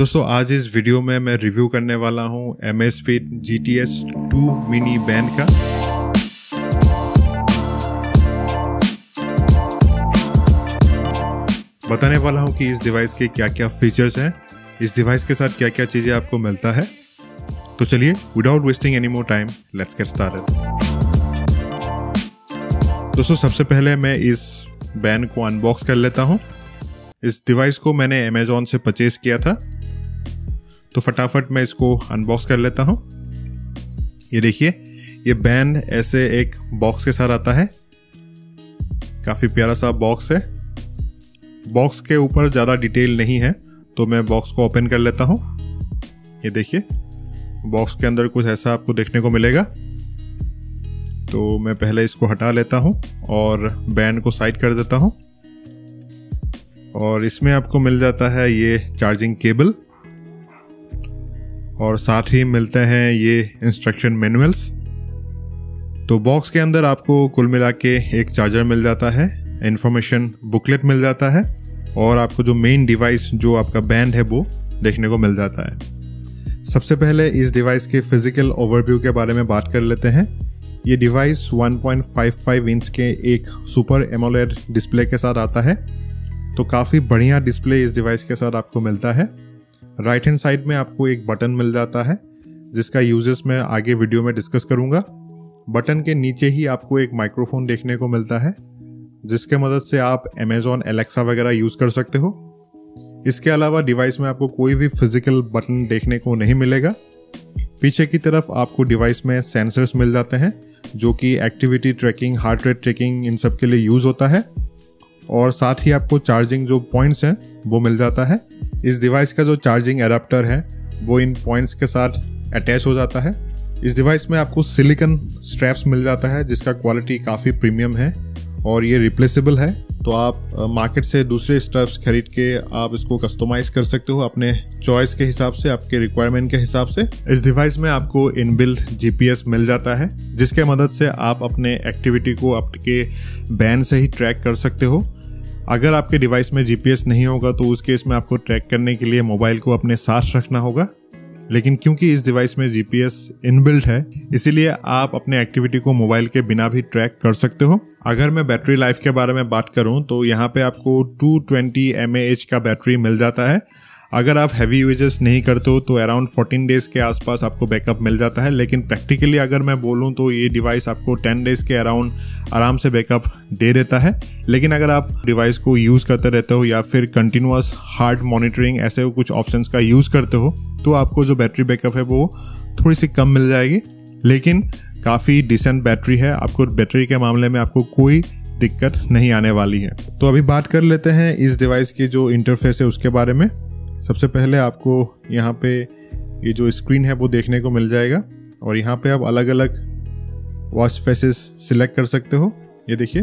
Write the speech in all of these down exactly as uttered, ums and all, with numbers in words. दोस्तों आज इस वीडियो में मैं रिव्यू करने वाला हूं Amazfit G T S two mini band का। बताने वाला हूं कि इस डिवाइस के क्या क्या फीचर्स हैं, इस डिवाइस के साथ क्या क्या चीजें आपको मिलता है। तो चलिए without wasting any more time let's get started. दोस्तों सबसे पहले मैं इस बैंड को अनबॉक्स कर लेता हूं। इस डिवाइस को मैंने अमेजोन से परचेज किया था, तो फटाफट मैं इसको अनबॉक्स कर लेता हूँ। ये देखिए, ये बैंड ऐसे एक बॉक्स के साथ आता है, काफ़ी प्यारा सा बॉक्स है। बॉक्स के ऊपर ज़्यादा डिटेल नहीं है, तो मैं बॉक्स को ओपन कर लेता हूँ। ये देखिए बॉक्स के अंदर कुछ ऐसा आपको देखने को मिलेगा। तो मैं पहले इसको हटा लेता हूँ और बैंड को साइड कर देता हूँ। और इसमें आपको मिल जाता है ये चार्जिंग केबल और साथ ही मिलते हैं ये इंस्ट्रक्शन मैनुअल्स। तो बॉक्स के अंदर आपको कुल मिला के एक चार्जर मिल जाता है, इन्फॉर्मेशन बुकलेट मिल जाता है और आपको जो मेन डिवाइस जो आपका बैंड है वो देखने को मिल जाता है। सबसे पहले इस डिवाइस के फिजिकल ओवरव्यू के बारे में बात कर लेते हैं। ये device one point five five inch के एक सुपर एमोलेड डिस्प्ले के साथ आता है, तो काफ़ी बढ़िया डिस्प्ले इस डिवाइस के साथ आपको मिलता है। राइट हैंड साइड में आपको एक बटन मिल जाता है जिसका यूजेस मैं आगे वीडियो में डिस्कस करूंगा। बटन के नीचे ही आपको एक माइक्रोफोन देखने को मिलता है जिसके मदद से आप अमेजॉन एलेक्सा वगैरह यूज़ कर सकते हो। इसके अलावा डिवाइस में आपको कोई भी फिजिकल बटन देखने को नहीं मिलेगा। पीछे की तरफ आपको डिवाइस में सेंसर्स मिल जाते हैं जो कि activity tracking, heart rate tracking, इन सब के लिए यूज़ होता है। और साथ ही आपको चार्जिंग जो पॉइंट्स हैं वो मिल जाता है। इस डिवाइस का जो चार्जिंग एडाप्टर है वो इन पॉइंट्स के साथ अटैच हो जाता है। इस डिवाइस में आपको सिलिकॉन स्ट्रैप्स मिल जाता है जिसका क्वालिटी काफ़ी प्रीमियम है और ये रिप्लेसेबल है, तो आप मार्केट से दूसरे स्ट्रैप्स खरीद के आप इसको कस्टमाइज़ कर सकते हो अपने चॉइस के हिसाब से, आपके रिक्वायरमेंट के हिसाब से। इस डिवाइस में आपको इनबिल्ट जीपीएस मिल जाता है जिसके मदद से आप अपने एक्टिविटी को आपके बैंड से ही ट्रैक कर सकते हो। अगर आपके डिवाइस में जीपीएस नहीं होगा तो उस केस में आपको ट्रैक करने के लिए मोबाइल को अपने साथ रखना होगा, लेकिन क्योंकि इस डिवाइस में जीपीएस इनबिल्ट है इसीलिए आप अपने एक्टिविटी को मोबाइल के बिना भी ट्रैक कर सकते हो। अगर मैं बैटरी लाइफ के बारे में बात करूं तो यहाँ पे आपको two twenty M A H का बैटरी मिल जाता है। अगर आप हैवी यूजेस नहीं करते हो तो अराउंड फोर्टीन डेज़ के आसपास आपको बैकअप मिल जाता है, लेकिन प्रैक्टिकली अगर मैं बोलूं तो ये डिवाइस आपको टेन डेज़ के अराउंड आराम से बैकअप दे देता है। लेकिन अगर आप डिवाइस को यूज़ करते रहते हो या फिर कंटिन्यूअस हार्ट मॉनिटरिंग ऐसे कुछ ऑप्शंस का यूज़ करते हो तो आपको जो बैटरी बैकअप है वो थोड़ी सी कम मिल जाएगी, लेकिन काफ़ी डिसेंट बैटरी है। आपको बैटरी के मामले में आपको कोई दिक्कत नहीं आने वाली है। तो अभी बात कर लेते हैं इस डिवाइस की जो इंटरफेस है उसके बारे में। सबसे पहले आपको यहाँ पे ये जो स्क्रीन है वो देखने को मिल जाएगा और यहाँ पे आप अलग अलग वॉच फेसेस सिलेक्ट कर सकते हो। ये देखिए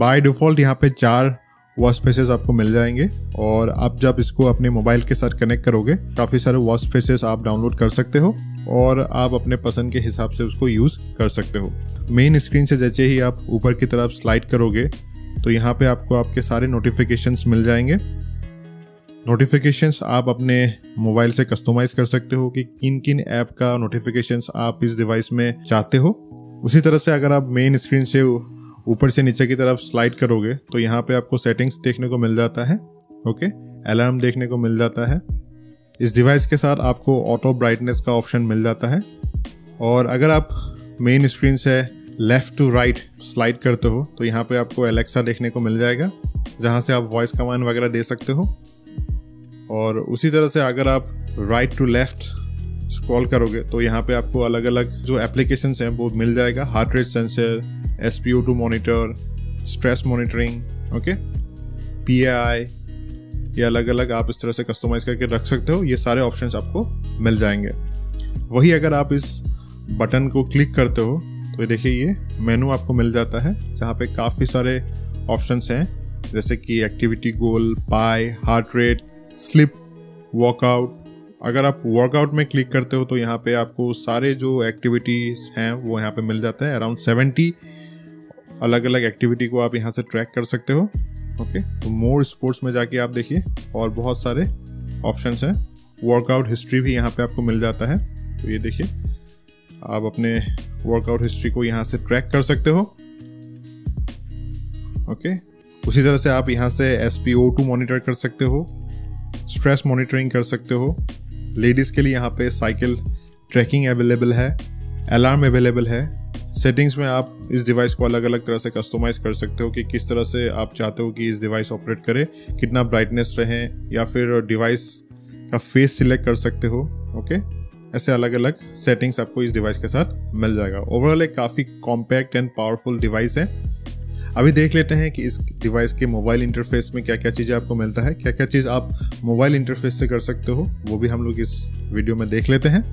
बाय डिफ़ॉल्ट यहाँ पे चार वॉच फेसेस आपको मिल जाएंगे और आप जब इसको अपने मोबाइल के साथ कनेक्ट करोगे काफ़ी सारे वॉच फेसेस आप डाउनलोड कर सकते हो और आप अपने पसंद के हिसाब से उसको यूज़ कर सकते हो। मेन स्क्रीन से जैसे ही आप ऊपर की तरफ स्लाइड करोगे तो यहाँ पर आपको आपके सारे नोटिफिकेशंस मिल जाएंगे। नोटिफिकेशंस आप अपने मोबाइल से कस्टमाइज़ कर सकते हो कि किन किन ऐप का नोटिफिकेशंस आप इस डिवाइस में चाहते हो। उसी तरह से अगर आप मेन स्क्रीन से ऊपर से नीचे की तरफ स्लाइड करोगे तो यहाँ पे आपको सेटिंग्स देखने को मिल जाता है। ओके, अलार्म देखने को मिल जाता है। इस डिवाइस के साथ आपको ऑटो ब्राइटनेस का ऑप्शन मिल जाता है। और अगर आप मेन स्क्रीन से लेफ़्ट टू राइट स्लाइड करते हो तो यहाँ पर आपको एलेक्सा देखने को मिल जाएगा जहाँ से आप वॉइस कमांड वगैरह दे सकते हो। और उसी तरह से अगर आप राइट टू लेफ्ट स्क्रॉल करोगे तो यहाँ पे आपको अलग अलग जो एप्लीकेशंस हैं वो मिल जाएगा। Heart rate sensor, S P O two monitor, stress monitoring, okay, P A I, ये अलग अलग आप इस तरह से कस्टमाइज़ करके रख सकते हो। ये सारे ऑप्शंस आपको मिल जाएंगे। वही अगर आप इस बटन को क्लिक करते हो तो देखिए ये मेनू आपको मिल जाता है जहाँ पर काफ़ी सारे ऑप्शंस हैं जैसे कि activity goal, PAI, heart rate, sleep, workout. अगर आप वर्कआउट में क्लिक करते हो तो यहाँ पे आपको सारे जो एक्टिविटीज़ हैं वो यहाँ पे मिल जाते हैं। अराउंड सेवेंटी अलग अलग एक्टिविटी को आप यहाँ से ट्रैक कर सकते हो। ओके, तो मोर स्पोर्ट्स में जाके आप देखिए और बहुत सारे ऑप्शंस हैं। वर्कआउट हिस्ट्री भी यहाँ पे आपको मिल जाता है, तो ये देखिए आप अपने वर्कआउट हिस्ट्री को यहाँ से ट्रैक कर सकते हो। ओके, उसी तरह से आप यहाँ से S P O two monitor कर सकते हो, स्ट्रेस मॉनिटरिंग कर सकते हो। लेडीज़ के लिए यहाँ पे साइकिल ट्रैकिंग अवेलेबल है, अलार्म अवेलेबल है। सेटिंग्स में आप इस डिवाइस को अलग अलग तरह से कस्टमाइज कर सकते हो कि किस तरह से आप चाहते हो कि इस डिवाइस ऑपरेट करे, कितना ब्राइटनेस रहे, या फिर डिवाइस का फेस सिलेक्ट कर सकते हो। ओके, ऐसे अलग अलग सेटिंग्स आपको इस डिवाइस के साथ मिल जाएगा। ओवरऑल एक काफ़ी कॉम्पैक्ट एंड पावरफुल डिवाइस है। अभी देख लेते हैं कि इस डिवाइस के मोबाइल इंटरफेस में क्या क्या चीज़ें आपको मिलता है, क्या क्या चीज़ आप मोबाइल इंटरफेस से कर सकते हो, वो भी हम लोग इस वीडियो में देख लेते हैं।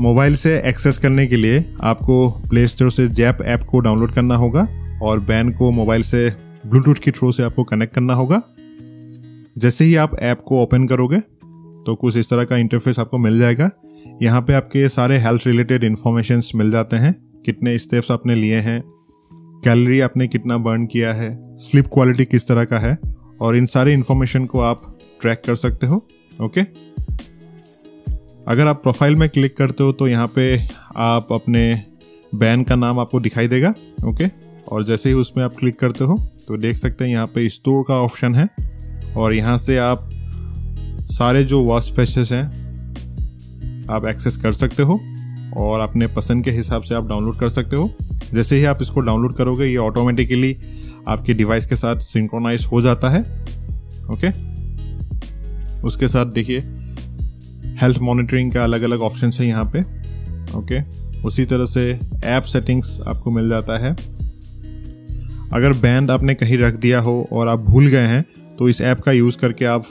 मोबाइल से एक्सेस करने के लिए आपको प्ले स्टोर से ज़ेप ऐप को डाउनलोड करना होगा और बैंड को मोबाइल से ब्लूटूथ के थ्रू से आपको कनेक्ट करना होगा। जैसे ही आप ऐप को ओपन करोगे तो कुछ इस तरह का इंटरफेस आपको मिल जाएगा। यहाँ पे आपके सारे हेल्थ रिलेटेड इन्फॉर्मेशंस मिल जाते हैं, कितने स्टेप्स आपने लिए हैं, कैलोरी आपने कितना बर्न किया है, स्लीप क्वालिटी किस तरह का है, और इन सारे इन्फॉर्मेशन को आप ट्रैक कर सकते हो। ओके, अगर आप प्रोफाइल में क्लिक करते हो तो यहाँ पे आप अपने बैंड का नाम आपको दिखाई देगा। ओके, और जैसे ही उसमें आप क्लिक करते हो तो देख सकते हैं यहाँ पे स्टोर का ऑप्शन है, और यहाँ से आप सारे जो वॉच पैचेस हैं आप एक्सेस कर सकते हो और अपने पसंद के हिसाब से आप डाउनलोड कर सकते हो। जैसे ही आप इसको डाउनलोड करोगे ये ऑटोमेटिकली आपके डिवाइस के साथ सिंक्रोनाइज हो जाता है। ओके, उसके साथ देखिए हेल्थ मॉनिटरिंग का अलग अलग ऑप्शन है यहाँ पे। ओके, उसी तरह से ऐप सेटिंग्स आपको मिल जाता है। अगर बैंड आपने कहीं रख दिया हो और आप भूल गए हैं तो इस ऐप का यूज़ करके आप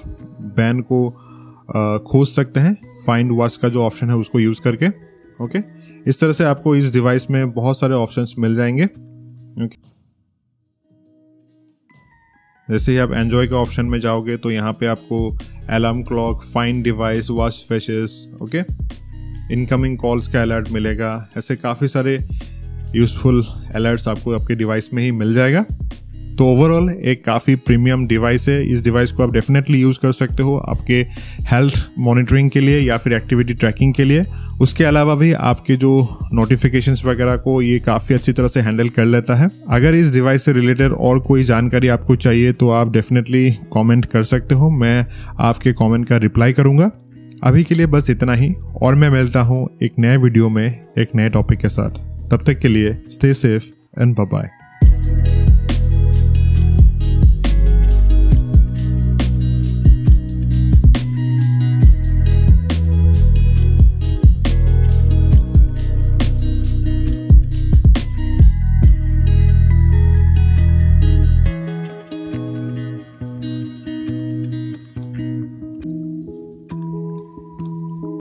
बैंड को खोज सकते हैं, फाइंड वॉच का जो ऑप्शन है उसको यूज़ करके। ओके, इस तरह से आपको इस डिवाइस में बहुत सारे ऑप्शंस मिल जाएंगे। ओके, जैसे ही आप एंजॉय के ऑप्शन में जाओगे तो यहाँ पे आपको alarm clock, find device, watch faces, okay, incoming calls का अलर्ट मिलेगा। ऐसे काफ़ी सारे यूजफुल अलर्ट्स आपको आपके डिवाइस में ही मिल जाएगा। तो ओवरऑल एक काफ़ी प्रीमियम डिवाइस है। इस डिवाइस को आप डेफिनेटली यूज़ कर सकते हो आपके हेल्थ मॉनिटरिंग के लिए या फिर एक्टिविटी ट्रैकिंग के लिए। उसके अलावा भी आपके जो नोटिफिकेशंस वगैरह को ये काफ़ी अच्छी तरह से हैंडल कर लेता है। अगर इस डिवाइस से रिलेटेड और कोई जानकारी आपको चाहिए तो आप डेफिनेटली कॉमेंट कर सकते हो, मैं आपके कॉमेंट का रिप्लाई करूँगा। अभी के लिए बस इतना ही, और मैं मिलता हूँ एक नए वीडियो में एक नए टॉपिक के साथ। तब तक के लिए stay safe and bye bye.